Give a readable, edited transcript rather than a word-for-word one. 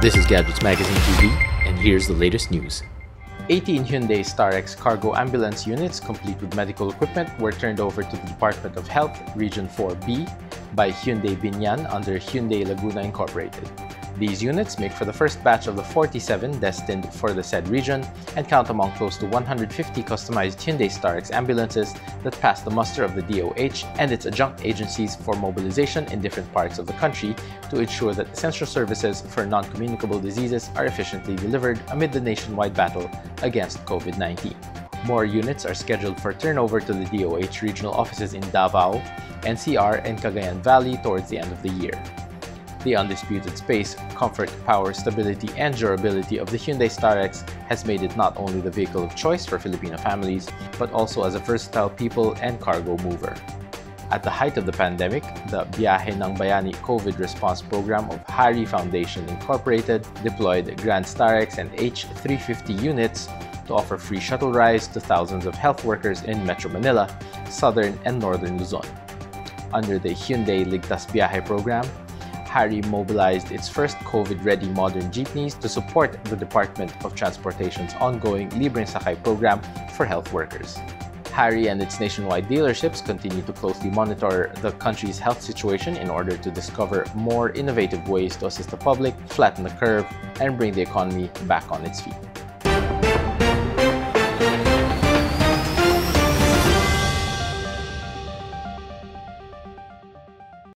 This is Gadgets Magazine TV, and here's the latest news. 18 Hyundai STAREX cargo ambulance units complete with medical equipment were turned over to the Department of Health Region 4B by Hyundai Binyan under Hyundai Laguna Incorporated. These units make for the first batch of the 47 destined for the said region and count among close to 150 customized Hyundai STAREX ambulances that pass the muster of the DOH and its adjunct agencies for mobilization in different parts of the country to ensure that essential services for non-communicable diseases are efficiently delivered amid the nationwide battle against COVID-19. More units are scheduled for turnover to the DOH regional offices in Davao, NCR, and Cagayan Valley towards the end of the year. The undisputed space, comfort, power, stability, and durability of the Hyundai STAREX has made it not only the vehicle of choice for Filipino families, but also as a versatile people and cargo mover. At the height of the pandemic, the Biyahe ng Bayani COVID response program of Hari Foundation Incorporated deployed Grand STAREX and H350 units to offer free shuttle rides to thousands of health workers in Metro Manila, Southern and Northern Luzon. Under the Hyundai Ligtas Biahe program, Hari mobilized its first COVID-ready modern jeepneys to support the Department of Transportation's ongoing Libreng Sakay program for health workers. Hari and its nationwide dealerships continue to closely monitor the country's health situation in order to discover more innovative ways to assist the public, flatten the curve, and bring the economy back on its feet.